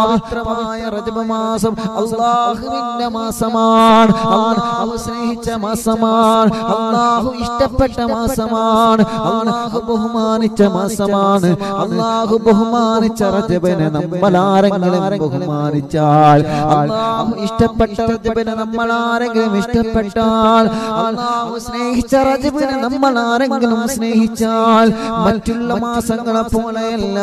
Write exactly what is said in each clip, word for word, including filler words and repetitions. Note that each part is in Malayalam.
പവിത്രമായ റജബ് മാസം അല്ലാഹുവിന്റെ മാസമാണ്, അല്ലാഹു സ്നേഹിച്ച മാസമാണ്, അല്ലാഹു ഇഷ്ടപ്പെട്ട മാസമാണ്, അല്ലാഹു ബഹുമാനിച്ച മാസമാണ്. അല്ലാഹു ബഹുമാനിച്ച റജബിനെ നമ്മൾ ആരെങ്കിലും ബഹുമാനിച്ചാൽ, അല്ലാഹു ഇഷ്ടപ്പെട്ട റജബിനെ നമ്മൾ ആരെങ്കിലും ഇഷ്ടപ്പെട്ടാൽ, അല്ലാഹു സ്നേഹിച്ച റജബിനെ നമ്മൾ ആരെങ്കിലും സ്നേഹിച്ചാൽ, മറ്റുള്ള മാസങ്ങളെ പോലെയല്ല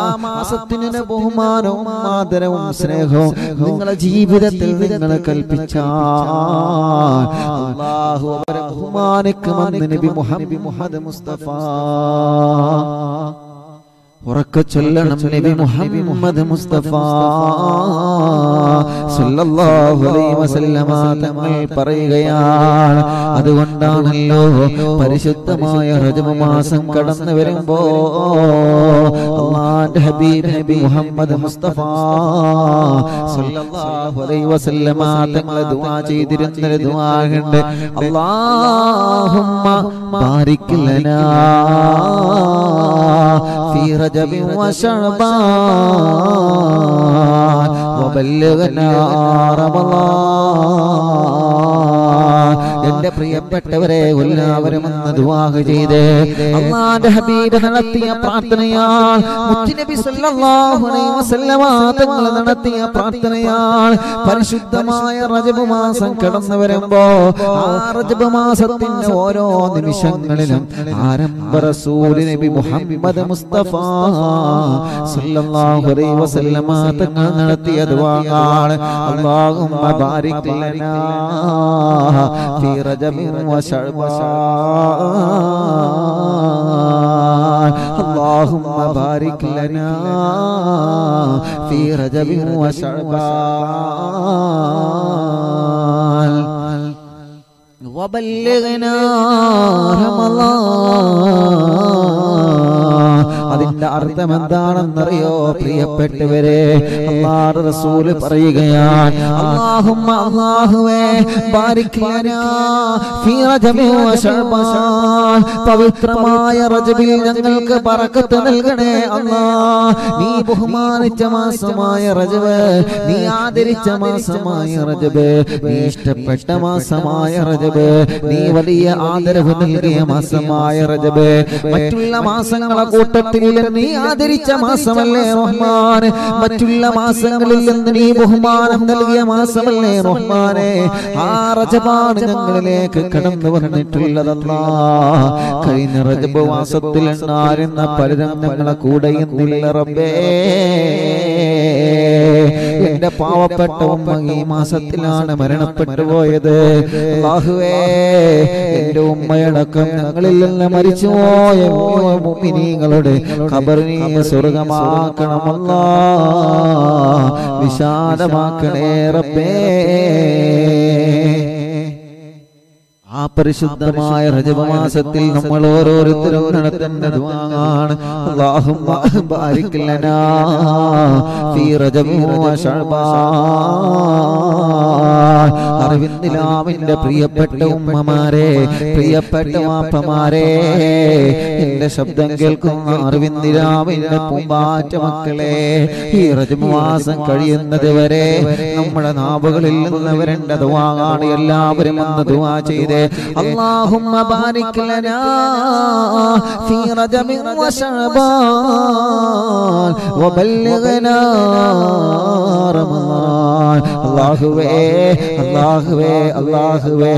ആ മാസത്തിന് ബഹുമാനവും ആദരവും സ്നേഹവും നിങ്ങളുടെ ജീവിതത്തിൽ നിങ്ങൾ കൽപ്പിച്ചാൽ അല്ലാഹു അവരെ ബഹുമാനിക്കുമെന്ന് നബി മുഹമ്മദ് മുസ്തഫ ഉറക്കെ ചൊല്ലണം. നബി മുഹമ്മദ് മുസ്തഫ സല്ലല്ലാഹു അലൈഹി വസല്ലമ തങ്ങൾ പറയുകയാണ്, അതുകൊണ്ടാണല്ലോ പരിശുദ്ധമായ റജബ് മാസം കടന്നു വരുമ്പോൾ അല്ലാഹുവിന്റെ ഹബീബ് നബി മുഹമ്മദ് മുസ്തഫ സല്ലല്ലാഹു അലൈഹി വസല്ലമ തങ്ങൾ ദുആ ചെയ്തിരുന്ന ദുആ ഉണ്ട്, അല്ലാഹുമ്മ ബാരിക് ലനാ ഫീ رجب وشعبان وبلغنا رمضان. എന്റെ പ്രിയപ്പെട്ടവരെ എല്ലാവരും ഒന്ന് ദുആഹ് ചെയ്തേ. അല്ലാഹുവിന്റെ ഹബീബ് നടത്തിയ പ്രാർത്ഥനയാണ്, മുത്തുനബി സല്ലല്ലാഹു അലൈഹി വസല്ലമ തങ്ങൾ നടത്തിയ പ്രാർത്ഥനയാണ്. പരിശുദ്ധമായ റജബ് മാസം കടന്നു വരുമ്പോൾ ആ റജബ് മാസത്തിന്റെ ഓരോ നിമിഷങ്ങളിലും ആരംഭ റസൂൽ നബി മുഹമ്മദ് മുസ്തഫ സല്ലല്ലാഹു അലൈഹി വസല്ലമ തങ്ങൾ നടത്തിയ ദുആയാണ്, അല്ലാഹുമ്മ ബാരിക് ലനാ ഫീ റജബ് വശഅബാൻ അല്ലാഹുമ്മ ബാരിക് ലനാ ഫീ റജബ് വശഅബാൻ വബല്ലിഗ്നാ റമളാൻ. അതിന്റെ അർത്ഥം എന്താണെന്നറിയോ പ്രിയപ്പെട്ടവരെ? അല്ലാഹുവിന്റെ റസൂൽ പറയുകയാണ്, അല്ലാഹുമ്മ അല്ലാഹുവേ ബാരിക് ലനാ ഫീ റജബ് വശഅബാൻ, പവിത്രമായ റജബിൽ ഞങ്ങൾക്ക് ബറക്കത്ത് നൽകണേ അല്ലാഹ്. നീ ബഹുമാനിച്ച മാസമായ റജബ്, നീ ആദരിച്ച മാസമായ റജബ്, നീ ഇഷ്ടപ്പെട്ട മാസമായ റജബ്, നീ വലിയ ആദരവ് നൽകിയ മാസമായ റജബ്, മറ്റുള്ള മാസങ്ങളെ കൂട്ടത്തിൽ നീ ആദരിച്ച മാസമല്ലേ റഹ്മാനെ, മറ്റുള്ള മാസങ്ങളിൽ നിന്ന് നീ ബഹുമാനം നൽകിയ മാസമല്ലേ റഹ്മാനെ, ആ റജബാണ് ഞങ്ങളിലേക്ക് കടന്നു വന്നിട്ടുള്ളത് അല്ലാഹ്. കഴിഞ്ഞ റജബ് മാസത്തിൽ ഉണ്ടായിരുന്ന പലരും ഞങ്ങളെ കൂടെ ഇന്നില്ല റബ്ബേ. എന്റെ പാവപ്പെട്ട ഉമ്മ ഈ മാസത്തിലാണ് മരണപ്പെട്ടു പോയത് അല്ലാഹുവേ. എന്റെ ഉമ്മയടക്കം ഞങ്ങളിൽ നിന്ന് മരിച്ചുപോയ മുഅ്മിനീങ്ങളുടെ ഖബറിനെ സ്വർഗമാക്കണം അല്ലാഹ്, വിശാലമാക്കണേ റബ്ബേ. ആ പരിശുദ്ധമായ റജബ് മാസത്തിൽ നമ്മൾ ഓരോരുത്തരും നടത്തേണ്ട ദുആയാണ്, അല്ലാഹുമ്മ ബാരിക് ലനാ ഫീ റജബ് വശഅബാൻ. അറിവിന്ദിലാമിന്റെ പ്രിയപ്പെട്ട ഉമ്മമാരെ, പ്രിയപ്പെട്ട വാപ്പമാരെ, എന്റെ ശബ്ദം കേൾക്കുന്ന അറിവിന്ദിലാമിന്റെ പൂമ്പാറ്റ മക്കളെ, ഈ റജബ് മാസം കഴിയുന്നത് വരെ നമ്മുടെ നാവുകളിൽ നിന്ന് വരേണ്ട ദുആയാണ്. എല്ലാവരും ഒന്ന് ദുആ ചെയ്തേ. اللهم بارك لنا في رجب وشعبان وبلغنا رمضان. അല്ലാഹുവേ അല്ലാഹുവേ അല്ലാഹുവേ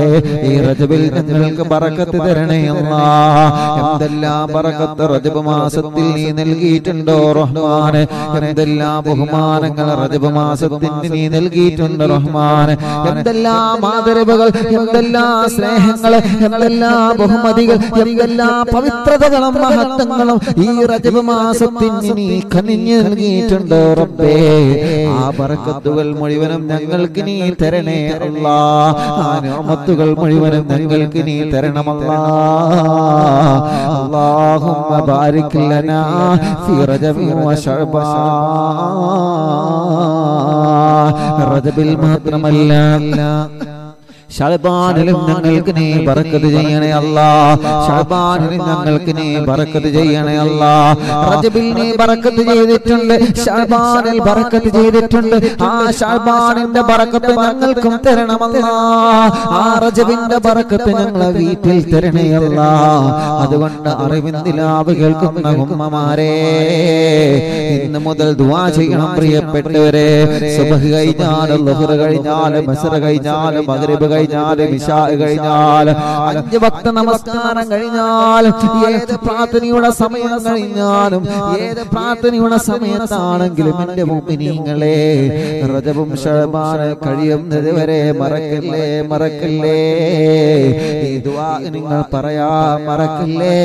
ഈ റജബിൽ ഞങ്ങൾക്ക് ബറക്കത്ത് തരണേ അല്ലാഹ്. എന്തെല്ലാം ബറക്കത്ത് റജബ് മാസത്തിൽ നീ നൽകിയിട്ടുണ്ടോ റഹ്മാനെ, എന്തെല്ലാം ബഹുമാനങ്ങൾ റജബ് മാസത്തിന് നീ നൽകിയിട്ടുണ്ട് റഹ്മാനെ, എന്തെല്ലാം ആദരവുകൾ, എന്തെല്ലാം സ്നേഹങ്ങൾ, എന്തെല്ലാം ബഹുമതികൾ, എന്തെല്ലാം പവിത്രതകളും മഹത്വങ്ങളും ഈ റജബ് മാസത്തിന് നീ കനിഞ്ഞു നൽകിയിട്ടുണ്ടോ റബ്ബേ. ആ ബറക്കത്തുകൾ മുഴുവനും ഞങ്ങൾക്ക് നീ തരണേ അല്ലാഹ്. ആ നിഅമത്തുകൾ മുഴുവനും ഞങ്ങൾക്ക് നീ തരണം അല്ലാഹ്. അല്ലാഹുമ്മ ബാരിക് ലനാ ഫീ റജബ് വശഅബാൻ. റജബിൽ മാത്രമല്ല, ഷഅബാനിൽ ഞങ്ങൾക്ക് നീ ബറക്കത്ത് ചെയ്യണേ അല്ലാഹ്, ഷഅബാനിൽ ഞങ്ങൾക്ക് നീ ബറക്കത്ത് ചെയ്യണേ അല്ലാഹ്. റജബിൽ നീ ബറക്കത്ത് ചെയ്തിട്ടുണ്ട്, ഷഅബാനിൽ ബറക്കത്ത് ചെയ്തിട്ടുണ്ട്, ആ ഷഅബാനിന്റെ ബറക്കത്ത് ഞങ്ങൾക്കും തരണം അല്ലാഹ്, ആ റജബിന്റെ ബറക്കത്ത് ഞങ്ങളെ വീട്ടിൽ തരണേ അല്ലാഹ്. അതുകൊണ്ട് അറിവിന്ദിലാവ് കേൾക്കുന്ന ഉമ്മമാരെ ഇന്ന് മുതൽ ദുആ ചെയ്യണം പ്രിയപ്പെട്ടവരെ. സുബ്ഹ് കഴിഞ്ഞാൽ, ളുഹർ കഴിഞ്ഞാൽ, മഗ്‌രിബ് കഴിഞ്ഞാൽ, മഗ്‌രിബ് കഴിഞ്ഞാൽ, ഇശാ കഴിഞ്ഞാൽ, അഞ്ച് വക്ത നമസ്കാരം കഴിഞ്ഞാൽ, ഏത് പ്രാർത്ഥനയുടെ സമയം കഴിഞ്ഞാലും, ഏത് പ്രാർത്ഥനയുടെ സമയത്താണെങ്കിലും എൻ്റെ മുഅ്മിനീങ്ങളെ റജബും ശഅബാനും കഴിയുന്നത് വരെ മറക്കല്ലേ മറക്കല്ലേ ഈ ദുആ നിങ്ങൾ പറയാ മറക്കല്ലേ.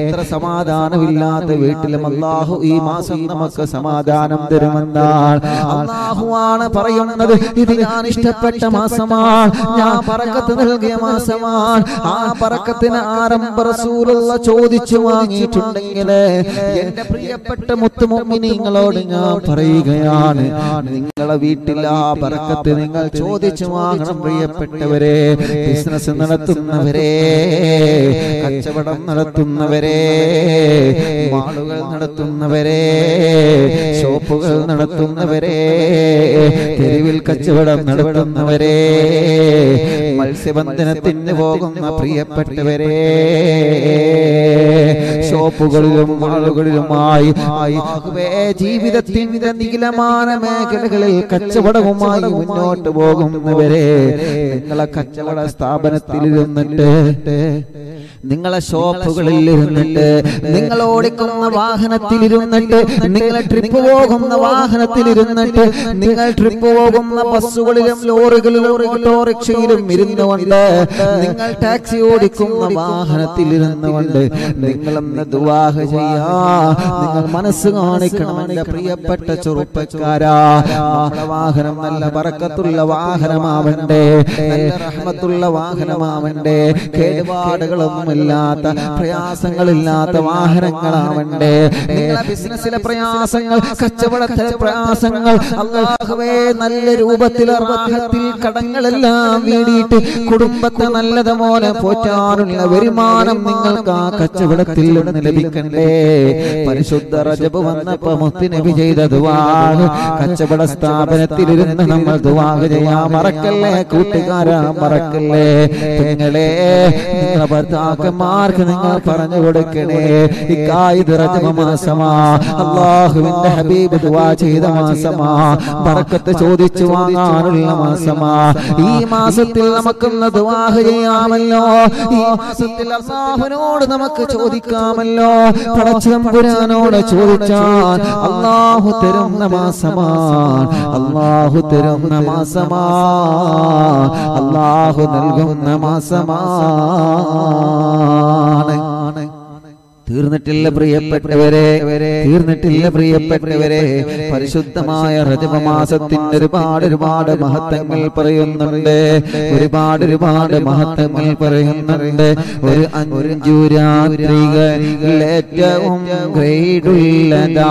എത്ര സമാധാനമില്ലാത്ത വീട്ടിലും അല്ലാഹു ഈ മാസം നമുക്ക് സമാധാനം തരുമെന്നാണ് അല്ലാഹുവാണ് പറയുന്നത്. ഇത് ഞാൻ ഇഷ്ടപ്പെട്ട മാസമാണ്, ഞാൻ ബറക്കത്ത് നൽകിയ മാസമാണ്, ആ ബറക്കത്തിന് ആരംഭ റസൂലുള്ള ചോദിച്ചു വാങ്ങിയിട്ടുണ്ടെങ്കിൽ എന്റെ പ്രിയപ്പെട്ട മുത്തു മുഅ്മിനീങ്ങളോട് ഞാൻ പറയുകയാണ്, നിങ്ങളെ വീട്ടിൽ ആ ബറക്കത്ത് നിങ്ങൾ ചോദിച്ചു വാങ്ങണം പ്രിയപ്പെട്ടവരെ. ബിസിനസ് നടത്തുന്നവരെ, കച്ചവടം നടത്തുന്നവരെ, മാളുകൾ നടത്തുന്നവരെ, ഷോപ്പുകൾ നടത്തുന്നവരെ, തെരുവിൽ കച്ചവടം നടത്തുന്നവരെ, മത്സ്യബന്ധനത്തിന് പോകുന്ന പ്രിയപ്പെട്ടവരെ, ഷോപ്പുകളിലും മാളുകളിലുമായി ജീവിതത്തിന്റെ നീലമാന മേഖലകളിൽ കച്ചവടവുമായി മുന്നോട്ട് പോകുന്നവരെ, നിങ്ങളെ കച്ചവട സ്ഥാപനത്തിലിരുന്നിട്ട്, നിങ്ങളെ ഷോപ്പുകളിൽ ഇരുന്നിട്ട്, നിങ്ങൾ ഓടിക്കുന്ന വാഹനത്തിലിരുന്നിട്ട്, നിങ്ങൾ ട്രിപ്പ് പോകുന്ന വാഹനത്തിലിരുന്നിട്ട്, നിങ്ങൾ ട്രിപ്പ് പോകുന്ന ബസ്സുകളിലും ലോറികളിലും ഓട്ടോറിക്ഷയിലും ഇരുന്നുകൊണ്ട്, നിങ്ങൾ ടാക്സി ഓടിക്കുന്ന വാഹനത്തിലിരുന്നുകൊണ്ട് നിങ്ങളെന്ന് ദുആ ചെയ്യാ. നിങ്ങൾ മനസ്സ് കാണിക്കണം എന്റെ പ്രിയപ്പെട്ട ചെറുപ്പക്കാരാ. വാഹനം നല്ല ബറക്കത്തുള്ള വാഹനമാവണ്ടേ, നല്ല റഹ്മത്തുള്ള വാഹനമാവണ്ടേ, കേടുപാടുകളൊന്നും ില്ലാത്ത പ്രയാസങ്ങളില്ലാത്ത വാഹനങ്ങളാവണ്ടേ. നിങ്ങളെ ബിസിനസ്സിലെ പ്രയാസങ്ങൾ, കച്ചവടത്തിലെ പ്രയാസങ്ങൾ അല്ലാഹുവേ നല്ല രൂപത്തിൽ റാഹത്തിൽ കടങ്ങളെല്ലാം വീടിയിട്ട് കുടുംബത്തെ നല്ലതുപോലെ പോറ്റാനുള്ള വരുമാനം നിങ്ങൾക്ക് ആ കച്ചവടത്തിൽ നിന്ന് ലഭിക്കണ്ടേ. പരിശുദ്ധ റജബ് വന്നപ്പോ മുത്ത് നബി ചെയ്ത ദുആ, കച്ചവട സ്ഥാപനത്തിലിരുന്ന് നമ്മൾ ദുആ ചെയ്യാൻ മറക്കല്ലേ കൂട്ടുകാരാ മറക്കല്ലേ. നിങ്ങളെ മാർക്ക് നിങ്ങൾ പറഞ്ഞു കൊടുക്കണേ, ഇത് റജബ് മാസമാ, അല്ലാഹുവിന്റെ ഹബീബ് ദുആ ചെയ്ത മാസമാ, ബറക്കത്ത് ചോദിച്ചു വാങ്ങാനുള്ള മാസമാ. ഈ മാസത്തിൽ നമുക്കൊന്ന് ദുആ ചെയ്യാമല്ലോ, ഈ മാസത്തിൽ അല്ലാഹുവിനോട് നമുക്ക് ചോദിക്കാമല്ലോ, പടച്ചതമ്പുരാനോട് ചോദിച്ചാൽ അല്ലാഹു തരുന്ന മാസമാ, അല്ലാഹു തരുന്ന മാസമാ, അല്ലാഹു നൽകുന്ന മാസമാ. തീർന്നിട്ടില്ല പ്രിയപ്പെട്ടവരെ, തീർന്നിട്ടില്ല പ്രിയപ്പെട്ടവരെ. പരിശുദ്ധമായ റജബ് മാസത്തിന് ഒരുപാട് ഒരുപാട് മഹത്വങ്ങൾ പറയുന്നുണ്ട്, ഒരുപാട് ഒരുപാട് മഹത്വങ്ങൾ പറയുന്നുണ്ട്. ഒരു അഞ്ചു രാത്രികളിൽ ഏറ്റവും ഗ്രേഡുള്ളതാ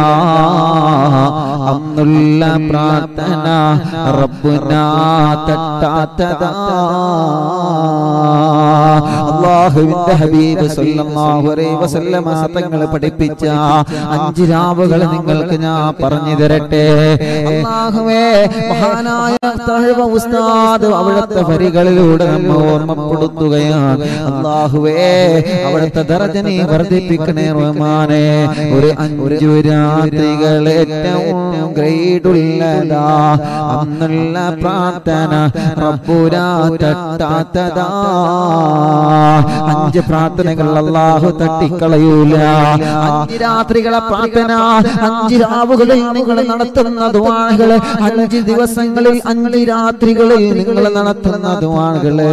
അന്നുള്ള പ്രാർത്ഥന, റബ്ബുനാ തട്ടാത്തതാ. അല്ലാഹുവിന്റെ ഹബീബ് സല്ലല്ലാഹു അലൈഹി വസല്ലമ തങ്ങൾ പഠിപ്പിച്ച അഞ്ച് രാവുകൾ നിങ്ങൾക്ക് ഞാൻ പറഞ്ഞു തരട്ടെ. അല്ലാഹുവേ, മഹാനായ തഹ്വ ഉസ്താദ് അവിടുത്തെ വരികളിലൂടെ നമ്മെ ഓർമ്മപ്പെടുത്തുകയാണ്. അല്ലാഹുവേ, അവിടുത്തെ ദർജ നീ വർദ്ധിപ്പിക്കണേ റഹ്മാനേ. ഒരു അഞ്ചു രാത്രികൾ ഏറ്റവും ഗ്രേഡുള്ളതാ അന്നുള്ള പ്രാർത്ഥന, റബ്ബുനാ തട്ടാത്തതാ. അഞ്ച് പ്രാർത്ഥനകൾ അല്ലാഹു തട്ടിക്കളയൂല. അഞ്ച് രാത്രികളെ പ്രാർത്ഥന, അഞ്ച് രാവുകളിൽ നിങ്ങൾ നടത്തുന്ന ദുആകള്, അഞ്ച് ദിവസങ്ങളിൽ അഞ്ച് രാത്രികളിൽ നിങ്ങൾ നടത്തുന്ന ദുആകള്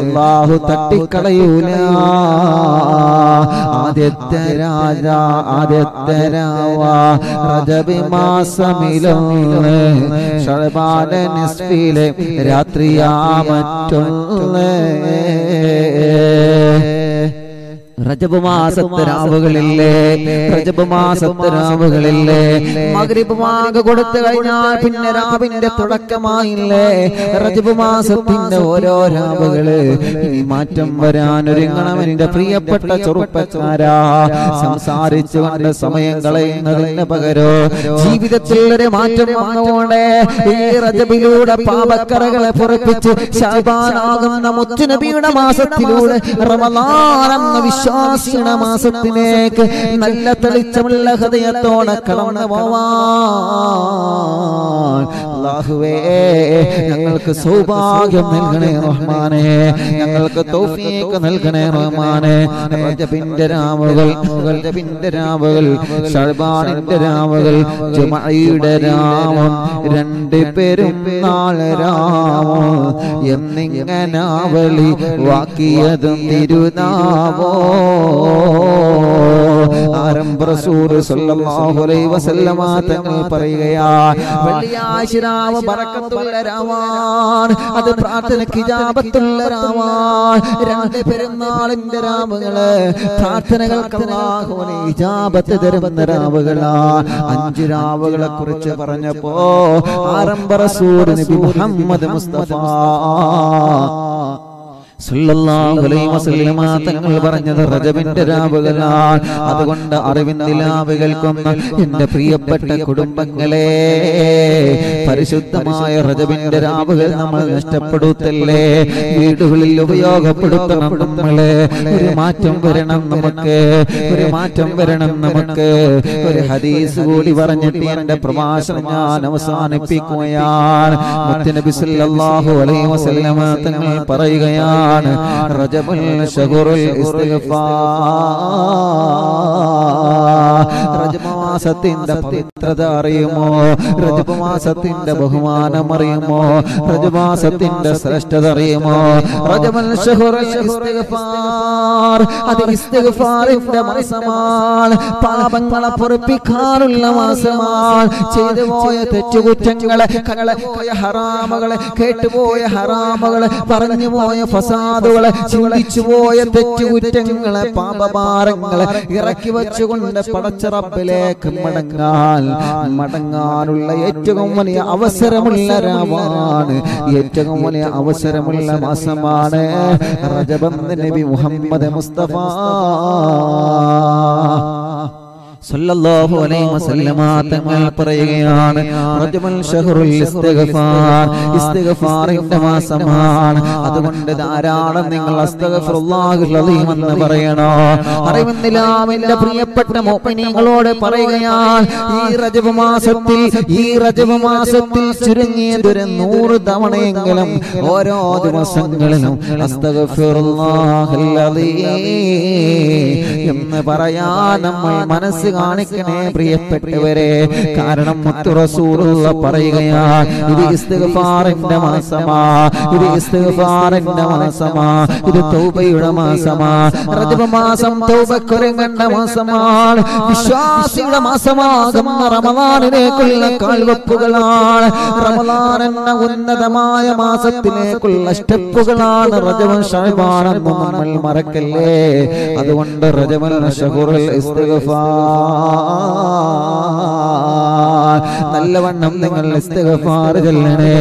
അല്ലാഹു തട്ടിക്കളയൂല. ആദ്യത്തെ രാജാ ആദ്യത്തെ രാവാ റജബ് മാസമിലൊന്ന്, ശഅബാന നിസ്ഫിലെ രാത്രിയാ മറ്റൊന്ന്, रजब मासत्ते रावुകളിലെ रजब मासत्ते रावുകളിലെ മഗ്രിബ് വാഗ് കൊടുത്തു കഴിഞ്ഞാൽ പിന്നെ രാവിന്റെ തുടക്കമായില്ലേ റജബ് മാസത്തിന്റെ ഓരോ രാവുകളെ ഇനി മാറ്റം വരാൻ ഒരുങ്ങണം എൻ്റെ പ്രിയപ്പെട്ട ചെറുപ്പക്കാരാ സംസാരിച്ചുകൊണ്ട് സമയം കളയുന്നതിന് പകരം ജീവിതത്തിൽ ഒരു മാറ്റം വന്നോടെ ഈ റജബിലൂടെ പാപക്കറകളെ പൊറുപ്പിച്ച് ശഅബാൻ ആകുന്ന മുത്ത് നബിയുടെ മാസത്തിലൂടെ റമളാൻ എന്ന വിശ്വാസിയുടെ മാസത്തിലേക്ക് നല്ല തെളിച്ചമുള്ള ഹൃദയത്തോടെ കടന്നു പോവാൻ അല്ലാഹുവേ ഞങ്ങൾക്ക് സൗഭാഗ്യം നൽകണേ റഹ്മാനേ ഞങ്ങൾക്ക് തൗഫീഖ് നൽകണേ റഹ്മാനേ റജബിന്റെ രാവുകൾ റജബിന്റെ രാവുകൾ ശഅബാനിന്റെ രാവുകൾ ജുമഅയുടെ രാവും രണ്ട് പെരുന്നാൾ രാവും എന്നിങ്ങനാവലി വാക്കിയതും തിരുനാവോ ആരംഭ റസൂൽ സല്ലല്ലാഹു അലൈഹി വസല്ലമ തങ്ങൾ പറയുകയാണ് വെള്ളിയാഴ്ച രാവ് ബറക്കത്തുള്ള രാവാണ് അത് പ്രാർത്ഥനയ്ക്ക് ഇജാബത്തുള്ള രാവാണ് രണ്ട് പെരുന്നാളിന്റെ രാവുകളെ പ്രാർത്ഥനകൾക്ക് അല്ലാഹു ഇജാബത്ത് തരുന്ന രാവുകളാണ് അഞ്ച് രാവുകളെ കുറിച്ച് പറഞ്ഞപ്പോ ആരംഭ റസൂൽ നബി മുഹമ്മദ് മുസ്തഫ സല്ലല്ലാഹു അലൈഹി വസല്ലമ തങ്ങൾ പറഞ്ഞത് റജബിന്റെ രാവുകളാണ് അതുകൊണ്ട് അറിവിന്ദിലാവ് കേൾക്കുന്ന എൻ്റെ പ്രിയപ്പെട്ട കുടുംബങ്ങളെ പരിശുദ്ധമായ റജബിന്റെ രാവുകൾ നമ്മൾ നഷ്ടപ്പെടുത്തല്ലേ വീടുകളിൽ ഉപയോഗപ്പെടുത്തണം നമ്മളെ ഒരു മാറ്റം വരണം നമുക്ക് ഒരു മാറ്റം വരണം നമുക്ക് ഒരു ഹദീസ് കൂടി പറഞ്ഞിട്ട് എൻ്റെ പ്രഭാഷണം ഞാൻ അവസാനിപ്പിക്കുകയാണ് മുത്തുനബി സല്ലല്ലാഹു അലൈഹി വസല്ലമ തങ്ങൾ പറയുകയാണ് റജബുൽ ശഹറുൽ ഇസ്തിഗ്ഫാർ റജബ് മാസത്തിന്റെ പവിത്രത അറിയുമോ റജബ് മാസത്തിന്റെ ബഹുമാനം അറിയുമോ റജബ് മാസത്തിന്റെ ശ്രേഷ്ഠത അറിയുമോ റജബുൽ ശഹറുൽ ഇസ്തിഗ്ഫാർ അത് ഇസ്തിഗ്ഫാറിന്റെ മാസമാണ് പാപങ്ങളെ പൊറുപ്പിക്കാനുള്ള മാസമാണ് ചെയ്തുപോയ തെറ്റുകുറ്റങ്ങളെ കള്ളപോയ ഹറാമുകളെ കേട്ടുപോയ ഹറാമുകളെ പറഞ്ഞുപോയ ഫസാദുകളെ ചിന്തിച്ചുപോയ തെറ്റുകുറ്റങ്ങളെ പാപഭാരങ്ങളെ ഇറക്കി വെച്ചുകൊണ്ട് പടച്ച റബ്ബിലേക്ക് മടങ്ങാൻ മടങ്ങാനുള്ള ഏറ്റവും വലിയ അവസരമുള്ള രാവാണ് ഏറ്റവും വലിയ അവസരമുള്ള മാസമാണ് റജബ് എന്ന് നബി മുഹമ്മദ് മുസ്തഫ സല്ലല്ലാഹു അലൈഹി വസല്ലമ തങ്ങൾ പറയുകയാണ് റജബുൽ ശഹറുൽ ഇസ്തിഗ്ഫാർ ഇസ്തിഗ്ഫാറിന്റെ മാസമാണ് അതുകൊണ്ട് ധാരാളം നിങ്ങൾ അസ്തഗ്ഫിറുല്ലാഹിൽ അലീം എന്ന് പറയണോ അറിവിന്റെ പ്രിയപ്പെട്ട മുഅ്മിനീങ്ങളോട് പറയുകയാണ് ഈ റജബ് മാസത്തിൽ ഈ റജബ് മാസത്തിൽ ചുരുങ്ങിയത് ഒരു നൂറ് തവണയെങ്കിലും ഓരോ ദിവസങ്ങളിലും അസ്തഗ്ഫിറുല്ലാഹിൽ അലീം എന്ന് പറയാൻ നമ്മൾ മനസ്സ് കാണിക്കണേ പ്രിയപ്പെട്ടവരെ കാരണം മുത്തു റസൂലുള്ള പറയുകയാണ് ഇത് ഇസ്തിഗ്ഫാറിന്റെ മാസമാ ഇത് ഇസ്തിഗ്ഫാറിന്റെ മാസമാ ഇത് തൗബയുടെ മാസമാ റജബ് മാസം തൗബക്കൊരുങ്ങേണ്ട മാസമാണ് വിശ്വാസിയുടെ മാസമാകുന്ന റമളാനിലേക്കുള്ള കാൽവെപ്പുകളാണ് റമളാൻ എന്ന ഉന്നതമായ മാസത്തിലേക്കുള്ള സ്റ്റെപ്പുകളാണ് റജബ് ശഅബാൻ എന്ന് നമ്മൾ മറക്കല്ലേ അതുകൊണ്ട് റജബുൽ ശഹറുൽ ഇസ്തിഗ്ഫാർ നല്ലവണ്ണം നിങ്ങൾ ഇസ്തിഗ്ഫാർ ചൊല്ലണേ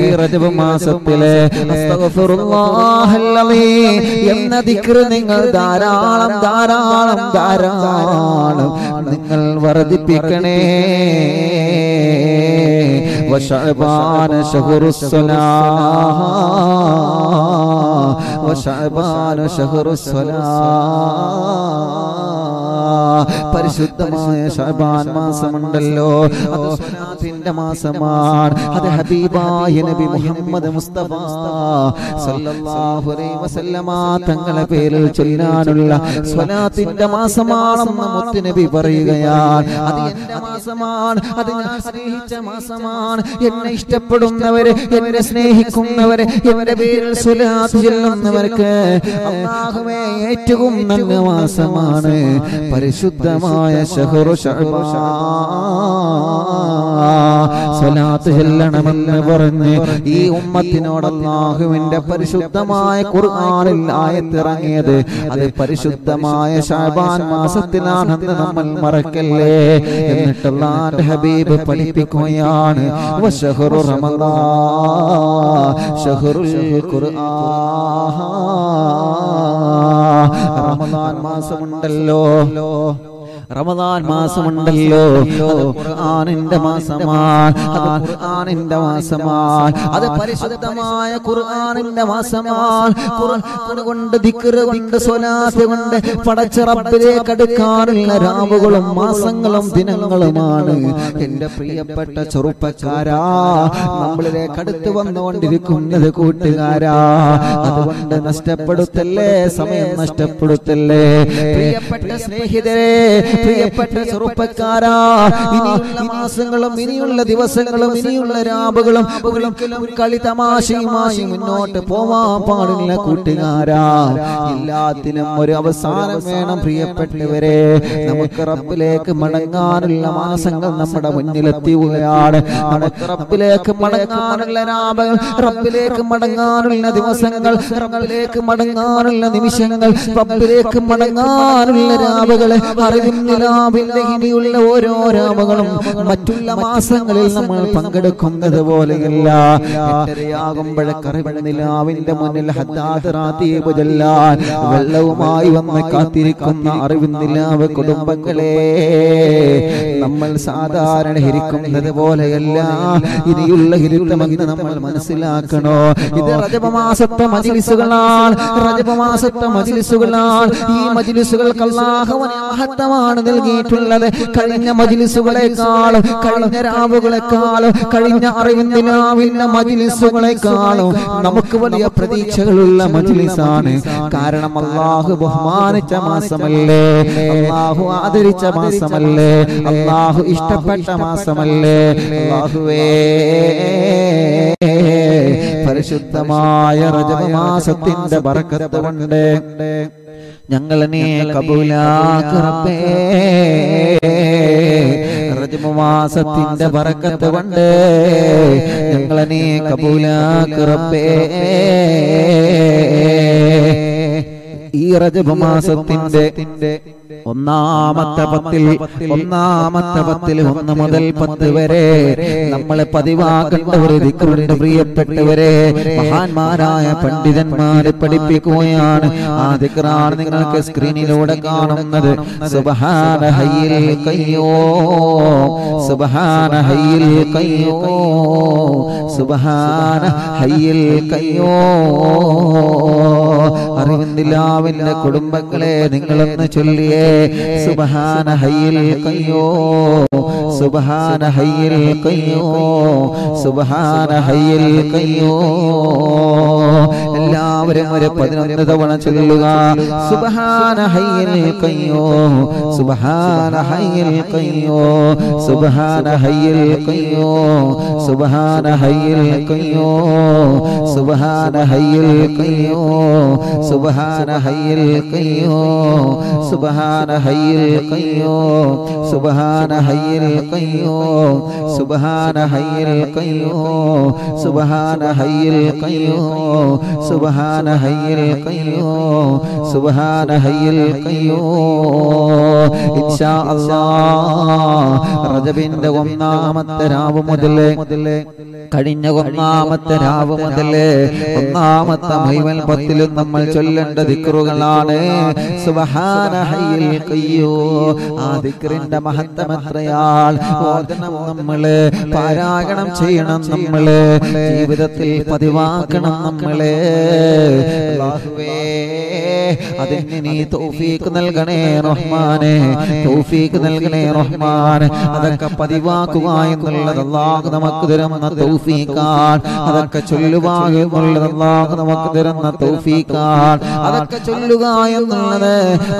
ഈ റജബ് മാസത്തിലെ അസ്തഗ്ഫിറുല്ലാഹൽ അലീം എന്ന ദിക്ർ നിങ്ങൾ ധാരാളം ധാരാളം ധാരാളം നിങ്ങൾ വർദ്ധിപ്പിക്കണേ വശഅബാന ശഹറുസ് സലാഹ വശഅബാന ശഹറുസ് സലാഹ പരിശുദ്ധമായ ശഅബാൻ മാസമുണ്ടല്ലോ അത് സ്വലാത്തിന്റെ മാസമാണ് അത് ഹബീബായ നബി മുഹമ്മദ് മുസ്തഫ സല്ലല്ലാഹു അലൈഹി വസല്ലമ തങ്ങളെ പേരിൽ ചൊല്ലാനുള്ള സ്വലാത്തിന്റെ മാസമാണെന്ന് മുത്ത് നബി പറയുകയാണ് അത് എന്റെ മാസമാണ് അത് ഞാൻ സ്നേഹിച്ച മാസമാണ് എന്നെ ഇഷ്ടപ്പെടുന്നവരെ എന്നെ സ്നേഹിക്കുന്നവരെ എന്റെ പേരിൽ സ്വലാത്ത് ചൊല്ലുന്നവർക്ക് അല്ലാഹുവേ ഏറ്റവും നല്ല മാസമാണ് പരിശുദ്ധ മായ ശഹറു ശഅബാൻ സ്വലാത്ത് ചൊല്ലണമെന്ന് പറഞ്ഞു ഈ ഉമ്മത്തിനോട് അല്ലാഹുവിന്റെ പരിശുദ്ധമായ ഖുർആനിൽ ആയത്ത് ഇറങ്ങിയത് അത് പരിശുദ്ധമായ ശഅബാൻ മാസത്തിലാണെന്ന് നമ്മൾ മറക്കല്ലേ. എന്നിട്ട് അല്ലാഹുവിന്റെ ഹബീബ് പഠിപ്പിക്കുകയാണ് വശഹറു റമളാൻ ശഹറുൽ ഖുർആൻ. റമളാൻ മാസമുണ്ടല്ലോ, റമദാൻ മാസമുണ്ടല്ലോ, അത് ഖുർആനിന്റെ മാസമാണ്, അത് ഖുർആനിന്റെ മാസമാണ്, അത് പരിശുദ്ധമായ ഖുർആനിന്റെ മാസമാണ്. ഖുർആൻ കൊണ്ട് ദിക്ർ കൊണ്ട് സ്വലാത്ത് കൊണ്ട് പടച്ച റബ്ബിലേക്ക് അടുക്കാനുള്ള രാവുകളും മാസങ്ങളും ദിനങ്ങളുമാണ്. എന്റെ പ്രിയപ്പെട്ട ചെറുപ്പക്കാരാ, നമ്മളിലേക്ക് അടുത്ത് വന്നുകൊണ്ടിരിക്കുന്നത് കൂട്ടുകാരാ, അതുകൊണ്ട് നഷ്ടപ്പെടുത്തല്ലേ, സമയം നഷ്ടപ്പെടുത്തല്ലേ. പ്രിയപ്പെട്ട സ്നേഹിതരെ, പ്രിയപ്പെട്ട ചെറുപ്പക്കാരാ, ഇനിയുള്ള മാസങ്ങളും ഇനിയുള്ള ദിവസങ്ങളും ഇനിയുള്ള രാവുകളും ഒരിക്കലും കളി തമാശയുമായി മുന്നോട്ട് പോവാൻ പാടില്ല കൂട്ടുകാരാ. എല്ലാത്തിനും ഒരു അവസാനം വേണം. പ്രിയപ്പെട്ടവരെ, നമുക്ക് റബ്ബിലേക്ക് മടങ്ങാനുള്ള മാസങ്ങൾ നമ്മുടെ മുന്നിലെത്തിയാണ്. നമുക്ക് റബ്ബിലേക്ക് മടങ്ങാനുള്ള രാവുകൾ, റബ്ബിലേക്ക് മടങ്ങാനുള്ള ദിവസങ്ങൾ, റബ്ബിലേക്ക് മടങ്ങാനുള്ള നിമിഷങ്ങൾ, റബ്ബിലേക്ക് മടങ്ങാനുള്ള രാവുകളെ ിയുള്ള ഓരോ രാമകളും മറ്റുള്ള മാസങ്ങളിൽ നമ്മൾ പങ്കെടുക്കുന്നത് പോലെയല്ല. കറിവിന്റെ മുന്നിൽ വെള്ളവുമായി വന്ന് കാത്തിരിക്കുന്ന അറിവിന്ദിലാവ് കുടുംബങ്ങളെ നമ്മൾ സാധാരണ ഹരിക്കുന്നത് പോലെയല്ല. ഇനിയുള്ള ഹിരുത്തമെന്ന് നമ്മൾ മനസ്സിലാക്കണോ? ഇത് റജബമാസത്തെ മജ്‌ലിസുകളാണ്, റജബമാസത്തെ മജ്‌ലിസുകളാണ്. ഈ മജ്‌ലിസുകൾക്ക് അല്ലാഹു ാണ് നൽകിയിട്ടുള്ളത്. കഴിഞ്ഞ മജ്‌ലിസുകളെക്കാളും കഴിഞ്ഞ രാവുകളെക്കാളും കഴിഞ്ഞ അറിവിന്റെ മജ്‌ലിസുകളെക്കാളും നമുക്ക് വലിയ പ്രതീക്ഷകളുള്ള മജ്‌ലിസാണ്. കാരണം അല്ലാഹു ബഹുമാനിച്ച മാസമല്ലേ, അല്ലാഹു ആദരിച്ച മാസമല്ലേ, അല്ലാഹു ഇഷ്ടപ്പെട്ട മാസമല്ലേ. അല്ലാഹുവേ, പരിശുദ്ധമായ റജബ മാസത്തിന്റെ ബർക്കത്ത് കൊണ്ട് ഞങ്ങളെ നീ കബൂലാക്ക് റബ്ബേ. റജബ് മാസത്തിന്റെ ബർക്കത്ത് കൊണ്ട് ഞങ്ങളെ നീ കബൂലാക്ക് റബ്ബേ. ഈ റജബ് മാസത്തിന്റെ ഒന്നാമത്തെ പത്തിൽ ഒന്നാമത്തെ പത്തിൽ ഒന്ന് മുതൽ പത്ത് വരെ നമ്മളെ പതിവാക്കേണ്ട ഒരു ദിക്റുണ്ട്. പ്രിയപ്പെട്ടവരെ, മഹാന്മാരായ പണ്ഡിതന്മാര് പഠിപ്പിക്കുകയാണ്. ആ ദിക്റാണ് നിങ്ങൾക്ക് സ്ക്രീനിലൂടെ കാണുന്നത്. സുബ്ഹാന ഹയ്യിൽ ഖയ്യൂം, സുബ്ഹാന ഹയ്യിൽ ഖയ്യൂം, സുബ്ഹാന ഹയ്യിൽ ഖയ്യൂം. അറിവിന്ദിലാവിന്റെ കുടുംബങ്ങളെ നിങ്ങളൊന്ന് ചൊല്ലിയേ സുബ്ഹാന ഹയ്യിൽ ഖയ്യൂം, സുബ്ഹാന ഹയ്യിൽ ഖയ്യൂം, സുബ്ഹാന ഹയ്യിൽ ഖയ്യൂം. എല്ലാവരും ഒരു പതിനൊന്ന് തവണ ചൊല്ലുക സുബ്ഹാന ഹയ്യിൽ ഖയ്യൂം, സുബ്ഹാന ഹയ്യിൽ ഖയ്യൂം, സുബ്ഹാന ഹയ്യിൽ ഖയ്യൂം, സുബ്ഹാന ഹയ്യിൽ ഖയ്യൂം, സുബ്ഹാന ഹയ്യിൽ ഖയ്യൂം, സുബ്ഹാന ഹയ്യിൽ ഖയ്യൂം, സുബ്ഹാന ഹയ്യിൽ ഖയ്യൂം, സുബ്ഹാന ഹയ്യിൽ ഖയ്യൂം, സുബ്ഹാന ഹയ്യിൽ ഖയ്യൂം, സുബ്ഹാന ഹയ്യിൽ ഖയ്യൂം, സുബ്ഹാന ഹയ്യിൽ ഖയ്യൂം, സുബ്ഹാന ഹയ്യിൽ ഖയ്യൂം. ഇൻഷാ അല്ലാഹ് റജബിന്റെ ഒന്നാമത്തെ രാവ് മുതൽ കഴിഞ്ഞ ഒന്നാമത്തെ രാവ് മുതൽ ഒന്നാമത്തെ മുഴുവൻ പത്തിലും നമ്മൾ ചൊല്ലേണ്ട ദിക്റുകളാണ് സുബ്ഹാന ഹയ്യിൽ ഖയ്യൂം. ആ ദിക്റിന്റെ മഹത്വം എത്രയാൽ ഓതണം, നമ്മള് പാരായണം ചെയ്യണം, നമ്മള് ജീവിതത്തിൽ പതിവാക്കണം, നമ്മള് അതിന് നീ തൗഫീഖ് നൽകണേ റഹ്മാനേ, തൗഫീഖ് നൽകണേ റഹ്മാൻ. അതൊക്കെ പതിവാക്കുക എന്നുള്ളത് അല്ലാഹു നമുക്ക് തരുന്ന തൗഫീഖാണ്. അതൊക്കെ ചൊല്ലുക എന്നുള്ളത് അല്ലാഹു നമുക്ക് തരുന്ന തൗഫീഖാണ്. അതൊക്കെ ചൊല്ലുക എന്നുള്ളത്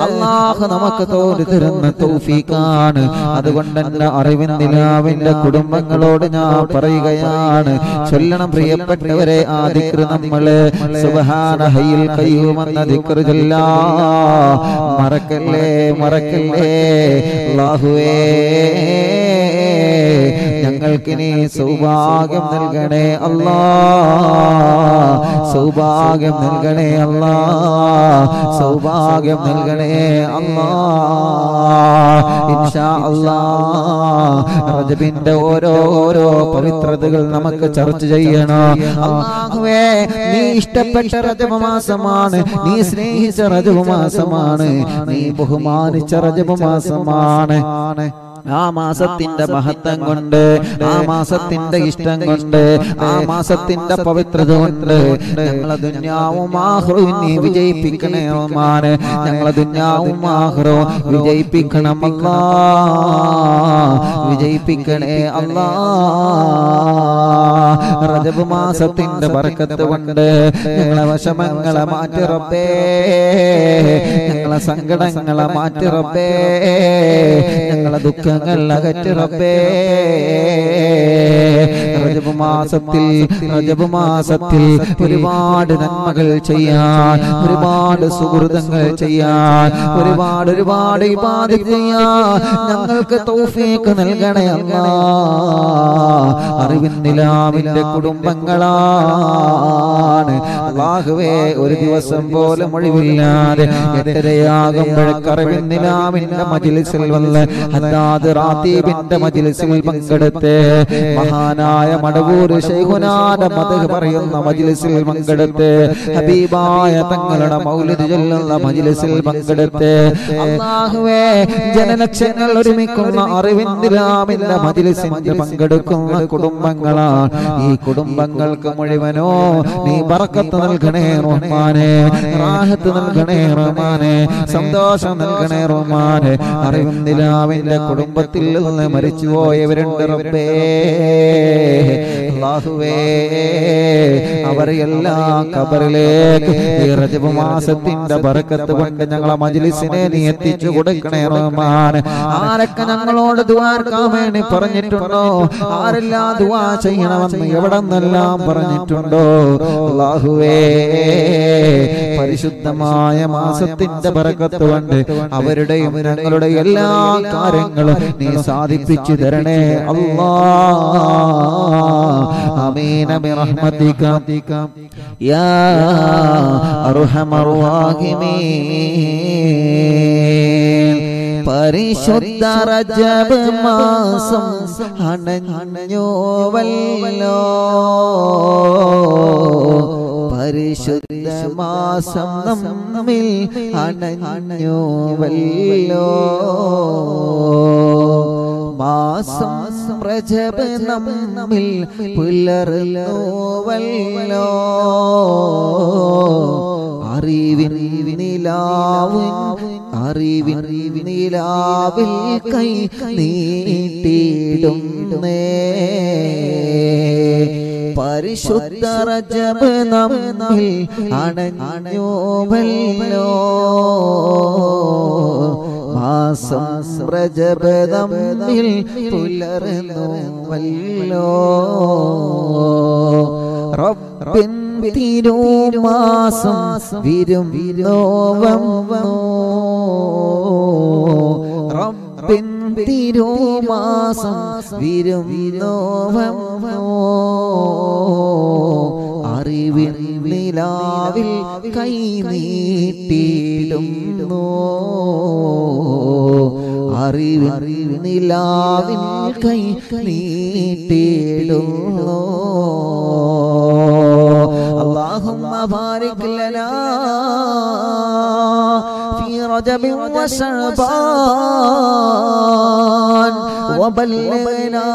അല്ലാഹു നമുക്ക് തോന്നി തരുന്ന തൗഫീഖാണ്. അതുകൊണ്ട് എന്റെ അറിവിൻ നിലാവിന്റെ കുടുംബങ്ങളോട് ഞാൻ പറയുകയാണ്, ചൊല്ലണം പ്രിയപ്പെട്ടവരെ ആ ദിക്ർ. നമ്മള് സുബ്ഹാന ഹയ്യിൽ ഖയ്യൂം എന്ന ദിക്ർ ചൊല്ലണം. അല്ലാഹ് മറക്കല്ലേ മറക്കല്ലേ അല്ലാഹുവേ ഞങ്ങൾക്ക് നീ സൗഭാഗ്യം നൽകണേ അല്ലാഹ് സൗഭാഗ്യം നൽകണേ അല്ലാഹ് സൗഭാഗ്യം നൽകണേ അല്ലാഹ് ഇൻഷാ അല്ലാഹ് റജബിന്റെ ഓരോ ഓരോ പവിത്രതകൾ നമുക്ക് ചർച്ച ചെയ്യണം അല്ലാഹുവേ നീ ഇഷ്ടപ്പെട്ട റജബ് മാസമാണ് നീ സ്നേഹിച്ച റജബ് മാസമാണ് നീ ബഹുമാനിച്ച റജബ് മാസമാണ് ആ മാസത്തിന്റെ മഹത്വം കൊണ്ട് ആ മാസത്തിന്റെ ഇഷ്ടം കൊണ്ട് ആ മാസത്തിന്റെ പവിത്രത കൊണ്ട് ഞങ്ങളെ ദുനിയാവും ആഖിറവും നീ വിജയിപ്പിക്കണേ റഹ്മാനേ ഞങ്ങളെ ദുനിയാവും ആഖിറവും വിജയിപ്പിക്കണം അല്ലാഹ് വിജയിപ്പിക്കണേ അല്ലാഹ് റജബ് മാസത്തിന്റെ ബർക്കത്ത് കൊണ്ട് ഞങ്ങളെ വിഷമങ്ങളെ മാറ്റി റബ്ബേ ഞങ്ങളെ സങ്കടങ്ങളെ മാറ്റി റബ്ബേ ഞങ്ങളെ ദുഃഖ അകറ്റി റബ്ബേ റജബ് മാസത്തിൽ റജബ് മാസത്തിൽ ഒരുപാട് നന്മകൾ ചെയ്യാൻ ഒരുപാട് സുഹൃതങ്ങൾ ചെയ്യാൻ ഒരുപാട് ഒരുപാട് ഇബാദത്ത് ചെയ്യാൻ ഞങ്ങൾക്ക് തൗഫീഖ് നൽകണേ അല്ലാഹ് അറിവിൻ നിലാമിന്റെ കുടുംബങ്ങളാണ് അല്ലാഹുവേ ഒരു ദിവസം പോലും ഒഴിവില്ലാതെ എട്ടരയാകുമ്പോഴേക്ക് അറിവിൻ നിലാമിന്റെ മജ്‌ലിസിൽ വന്ന് റാത്തീബിന്റെ മജ്‌ലിസിൽ പങ്കെടുത്ത് മഹാനായ മടവൂർ ശൈഖുനാന മദ്ഹ് പറയുന്ന മജ്‌ലിസിൽ പങ്കെടുത്ത് ഹബീബായ തങ്ങളുടെ മൗലിദ് ചൊല്ലുന്ന മജ്‌ലിസിൽ പങ്കെടുത്ത് അല്ലാഹുവേ ജനലക്ഷങ്ങൾ ഒരുമിക്കുന്ന അറിവിന്ദിലാമിന്റെ മജ്‌ലിസിൽ പങ്കെടുക്കുന്ന കുടുംബങ്ങളാണ് ഈ കുടുംബങ്ങൾക്ക് മുഴുവനോ നീ ബർക്കത്ത് നൽകണേ റഹ്മാനേ റാഹത്ത് നൽകണേ റഹ്മാനേ സന്തോഷം നൽകണേ റഹ്മാനേ അറിവിന്ദിലാമിന്റെ കുടുംബത്തിൽ നിന്ന് മരിച്ചുപോയവരുണ്ട് റബ്ബേ അല്ലാഹുവേ അവരെ എല്ലാ ഖബറിലേക്ക് ഈ റജബ് മാസത്തിന്റെ ബർക്കത്ത് കൊണ്ട് ഞങ്ങളെ മജ്‌ലിസിനെ നീ എത്തിച്ചു കൊടുക്കണേ റഹ്മാനേ ആരൊക്കെ ഞങ്ങളോട് ദുആർക്കാൻ വേണ്ടി പറഞ്ഞിട്ടുണ്ടോ ആരെല്ലാം ദുആ ചെയ്യണമെന്ന് എവിടെ നിന്നെല്ലാം പറഞ്ഞിട്ടുണ്ടോ അല്ലാഹുവേ പരിശുദ്ധമായ മാസത്തിന്റെ ബർക്കത്ത് കൊണ്ട് അവരുടെയും ഞങ്ങളുടെയും എല്ലാ കാര്യങ്ങളും നീ സാധിപ്പിച്ചു തരണേ അല്ലാഹ് ആമീന ബിറഹ്മതിക യാ അർഹമർ റഹീമീൻ പരിശുദ്ധ റജബ് മാസം അണഞ്ഞോവല്ലോ പരിശുദ്ധ മാസം നമ്മിൽ അണഞ്ഞോവല്ലോ മാസം റജബ് നമ്മിൽ പുലർന്നോവല്ലോ അറിവിൻ നിലാവ് അറിവിൻ നിലാവിൽ കൈ നീട്ടിടുന്നേ പരിശുദ്ധ റജബ് നമ്മിൽ അണഞ്ഞോവല്ലോ മാസം റജബ് നമ്മിൽ പുലർന്നോവല്ലോ റബ്ബിൻ തിരുമാസം വിരുന്നോവന്നോ റബ്ബിൻ തിരുമാസം വിരുന്നോവന്നോ അറിവിൻ നിലാവിൽ കൈ നീട്ടിടുന്നോ അറിവിൻ നിലാവിൽ കൈ നീട്ടിടുന്നോ അല്ലാഹുമ്മ ബാരിക് ലനാ ഫീ റജബിൻ വശഅബാൻ വബല്ലഗ്നാ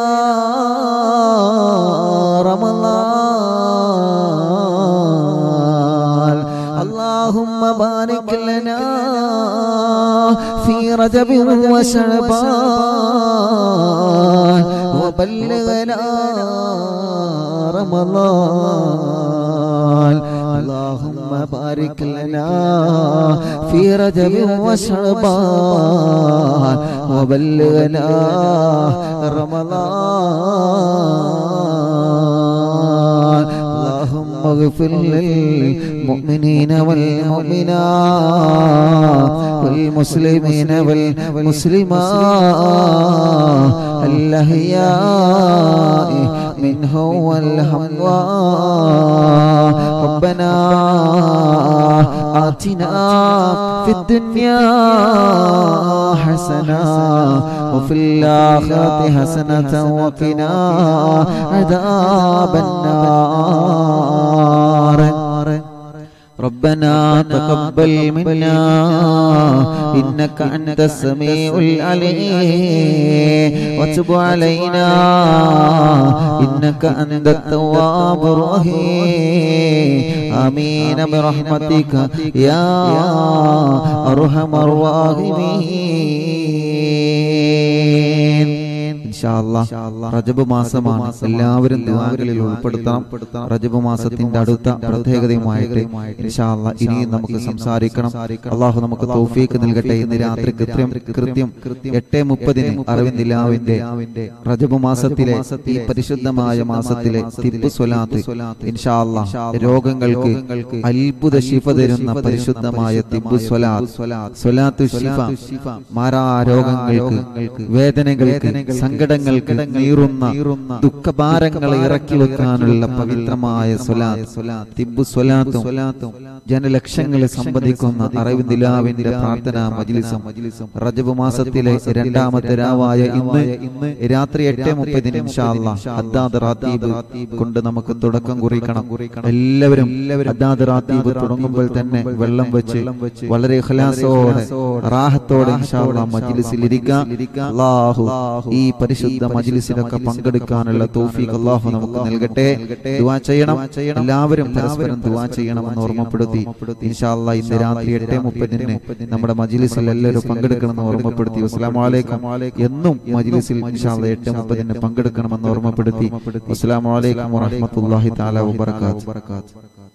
റമളാൻ അല്ലാഹുമ്മ ബാരിക് ലനാ ഫീ റജബിൻ വശഅബാൻ വബല്ലഗ്നാ رمضان اللهم بارك لنا في رجب وشعبان وبلغنا رمضان اللهم واغفر للمؤمنين والمؤمنات والمسلمين والمسلمات الأحياء منه والأموات ربنا آتنا في الدنيا حسنة وفي الآخرة حسنة وقنا عذاب النار ربنا تقبل منا إنك أنت السميع العليم وتب علينا إنك أنت التواب الرحيم آمين برحمتك يا أرحم الراحمين റജബ് മാസമാണ് എല്ലാവരും ദുആകളിൽ ഉൾപ്പെടുത്തണം. റജബ് മാസത്തിന്റെ അടുത്ത പ്രത്യേകതയുമായിട്ട് ഇൻഷാ അല്ലാ ഇനിയും നമുക്ക് സംസാരിക്കണം. അല്ലാഹു നമുക്ക് തൗഫീഖ് നൽകട്ടെ. ഇന്ന് രാത്രി കൃത്യം കൃത്യം എട്ട് മുപ്പതിന് അരവിന്ദ് നിലാവിന്റെ റജബ് മാസത്തിലെ ഈ പരിശുദ്ധമായ മാസത്തിലെ തിരുപ്പ് സ്വലാത്ത് ഇൻഷാ അല്ലാ രോഗങ്ങൾക്ക് അത്ഭുത ശിഫ തരുന്ന പരിശുദ്ധമായ തിരുപ്പ് സ്വലാത്ത് സ്വലാത്തു ശിഫ മാരാരോഗങ്ങൾക്ക് വേദനകൾക്ക് സങ്കടങ്ങൾക്ക് നീറുന്ന ദുഃഖഭാരങ്ങളെ ഇറക്കി വെക്കാനുള്ള പവിത്രമായ സ്വലാത്ത് തിബ്ബു സ്വലാത്തും ജനലക്ഷങ്ങളെ സംബന്ധിക്കുന്ന അറവിന്ദ് നിലാവിന്റെ പ്രാർത്ഥനാ മജ്ലിസും റജബ് മാസത്തിലെ രണ്ടാമത്തെ രാവായ ഇന്ന് രാത്രി എട്ട് മുപ്പതിന് ഇൻഷാ അല്ലാഹ് അദ്ദാദ് റാത്തീബ് കൊണ്ട് നമുക്ക് തുടക്കം കുറിക്കണം. എല്ലാവരും അദ്ദാദ് റാത്തീബ് തുടങ്ങുമ്പോൾ തന്നെ വെള്ളം വെച്ച് വളരെ ഇഖ്ലാസോടെ റാഹത്തോടെ ഇൻഷാ അല്ലാഹ് മജ്ലിസിൽ ഇരിക്കുക. അല്ലാഹു ഈ പരിശുദ്ധ മജ്ലിസിലൊക്കെ പങ്കെടുക്കാനുള്ള തൗഫീഖ് അല്ലാഹു നമുക്ക് നൽകട്ടെ. ദുആ ചെയ്യണം, എല്ലാവരും പരസ്പരം ദുആ ചെയ്യണമെന്ന് ഓർമ്മപ്പെടുത്തി ഇൻഷാ അല്ലാഹ് ഇന്ന് രാത്രി എട്ട് മുപ്പതിന് നമ്മുടെ മജ്ലിസിൽ എല്ലാവരും പങ്കെടുക്കണമെന്ന് ഓർമ്മപ്പെടുത്തി. അസ്സലാമു അലൈക്കും. എന്നും മജ്ലിസിൽ ഇൻഷാ അല്ലാഹ് എട്ട് മുപ്പതിന് പങ്കെടുക്കണമെന്ന് ഓർമ്മപ്പെടുത്തി. അസ്സലാമു അലൈക്കും വറഹ്മത്തുള്ളാഹി തആല വബറകാതുഹു.